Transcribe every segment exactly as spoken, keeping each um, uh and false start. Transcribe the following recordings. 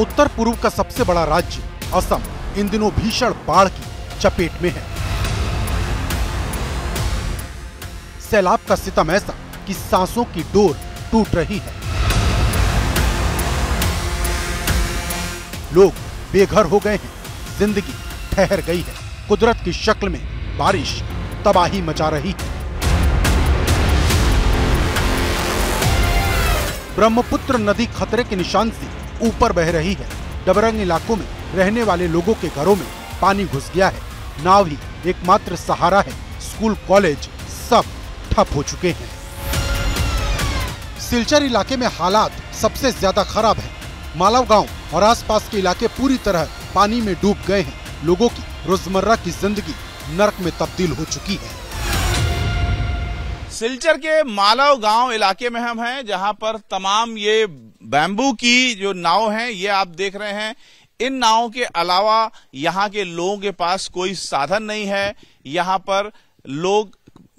उत्तर पूर्व का सबसे बड़ा राज्य असम इन दिनों भीषण बाढ़ की चपेट में है। सैलाब का सितम ऐसा कि सांसों की डोर टूट रही है। लोग बेघर हो गए हैं, जिंदगी ठहर गई है। कुदरत की शक्ल में बारिश तबाही मचा रही है। ब्रह्मपुत्र नदी खतरे के निशान से ऊपर बह रही है। डबरंग इलाकों में रहने वाले लोगों के घरों में पानी घुस गया है। नाव ही एकमात्र सहारा है। स्कूल कॉलेज सब ठप हो चुके हैं। सिलचर इलाके में हालात सबसे ज्यादा खराब है। मालव गांव और आसपास के इलाके पूरी तरह पानी में डूब गए हैं। लोगों की रोजमर्रा की जिंदगी नर्क में तब्दील हो चुकी है। सिलचर के मालव गांव इलाके में हम हैं, जहां पर तमाम ये बैम्बू की जो नाव हैं, ये आप देख रहे हैं। इन नावों के अलावा यहाँ के लोगों के पास कोई साधन नहीं है। यहाँ पर लोग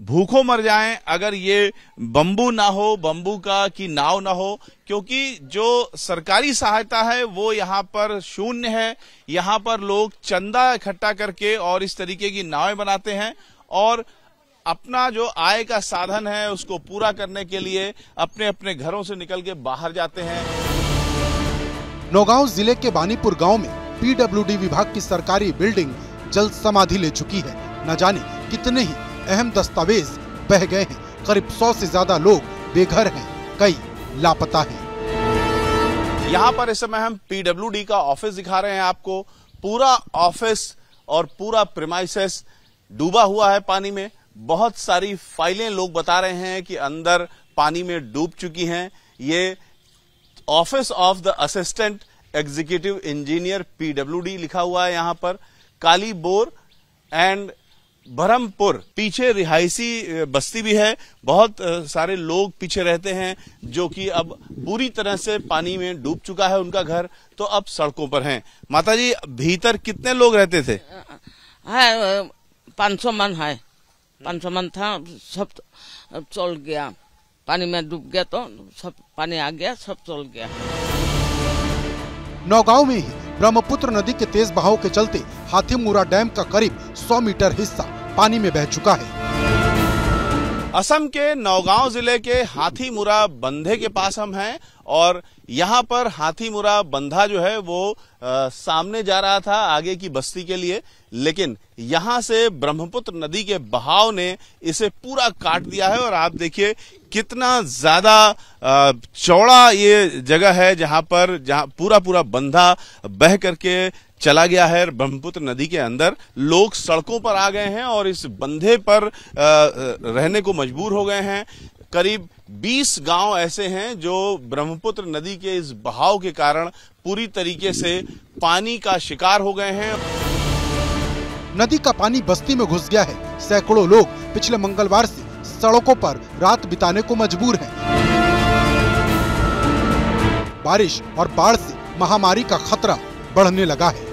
भूखों मर जाएं अगर ये बंबू ना हो, बंबू का की नाव ना हो, क्योंकि जो सरकारी सहायता है वो यहाँ पर शून्य है। यहाँ पर लोग चंदा इकट्ठा करके और इस तरीके की नावें बनाते हैं और अपना जो आय का साधन है उसको पूरा करने के लिए अपने अपने घरों से निकल के बाहर जाते हैं। नौगांव जिले के बानीपुर गांव में पीडब्ल्यूडी विभाग की सरकारी बिल्डिंग जल समाधि ले चुकी है। न जाने कितने ही अहम दस्तावेज बह गए हैं। करीब सौ से ज्यादा लोग बेघर हैं, कई लापता हैं। यहाँ पर इस समय हम पीडब्ल्यूडी का ऑफिस दिखा रहे हैं आपको। पूरा ऑफिस और पूरा प्रीमाइसेस डूबा हुआ है पानी में। बहुत सारी फाइलें लोग बता रहे हैं कि अंदर पानी में डूब चुकी हैं। ये office of the assistant executive engineer PWD लिखा हुआ है। यहाँ पर कालीबोर एंड भरमपुर, पीछे रिहायशी बस्ती भी है। बहुत सारे लोग पीछे रहते हैं जो कि अब पूरी तरह से पानी में डूब चुका है। उनका घर तो अब सड़कों पर हैं। माताजी, भीतर कितने लोग रहते थे? पाँच सौ मन है, पाँच सौ मन था। सब चल गया, पानी में डूब गया तो सब पानी आ गया, सब चल गया। नौगांव में ही ब्रह्मपुत्र नदी के तेज बहाव के चलते हाथीमुरा डैम का करीब सौ मीटर हिस्सा पानी में बह चुका है। असम के नौगांव जिले के हाथीमुरा बंधे के पास हम हैं और यहाँ पर हाथीमुरा बंधा जो है वो आ, सामने जा रहा था आगे की बस्ती के लिए, लेकिन यहाँ से ब्रह्मपुत्र नदी के बहाव ने इसे पूरा काट दिया है। और आप देखिए कितना ज्यादा चौड़ा ये जगह है जहाँ पर जहाँ पूरा पूरा बंधा बह करके चला गया है ब्रह्मपुत्र नदी के अंदर। लोग सड़कों पर आ गए हैं और इस बंधे पर रहने को मजबूर हो गए हैं। करीब बीस गांव ऐसे हैं जो ब्रह्मपुत्र नदी के इस बहाव के कारण पूरी तरीके से पानी का शिकार हो गए हैं। नदी का पानी बस्ती में घुस गया है। सैकड़ों लोग पिछले मंगलवार से सड़कों पर रात बिताने को मजबूर हैं। बारिश और बाढ़ से महामारी का खतरा बढ़ने लगा है।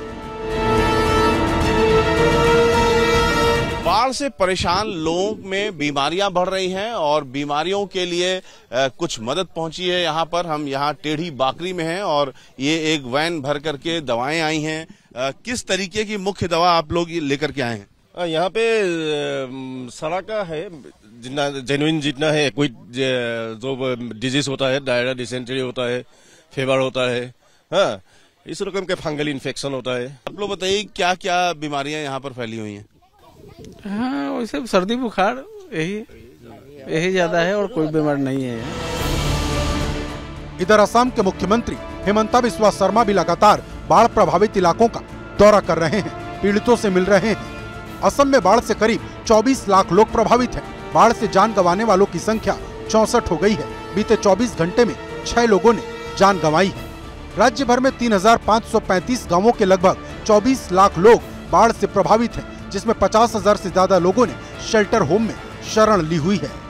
बाढ़ से परेशान लोगों में बीमारियां बढ़ रही हैं और बीमारियों के लिए कुछ मदद पहुंची है। यहाँ पर हम यहाँ टेढ़ी बाकरी में हैं और ये एक वैन भर करके दवाएं आई हैं। किस तरीके की मुख्य दवा आप लोग लेकर के आए हैं? यहाँ पे सड़ा का है, जितना जेन्युइन जितना है, कोई जो डिजीज होता है, डायरिया, डिसेंट्री होता है, फीवर होता है, हाँ, इस रकम के फंगल इन्फेक्शन होता है। आप लोग बताइए क्या क्या बीमारियां यहाँ पर फैली हुई हैं? हाँ, वैसे सर्दी बुखार यही यही ज्यादा है और कोई बीमार नहीं है। इधर असम के मुख्यमंत्री हेमंता बिस्वा शर्मा भी लगातार बाढ़ प्रभावित इलाकों का दौरा कर रहे हैं, पीड़ितों से मिल रहे हैं। असम में बाढ़ से करीब चौबीस लाख लोग प्रभावित हैं। बाढ़ से जान गंवाने वालों की संख्या चौसठ हो गई है। बीते चौबीस घंटे में छह लोगों ने जान गंवाई है। राज्य भर में तीन हजार पाँच सौ पैंतीस गांवों के लगभग चौबीस लाख लोग बाढ़ से प्रभावित हैं, जिसमें पचास हजार से ज्यादा लोगों ने शेल्टर होम में शरण ली हुई है।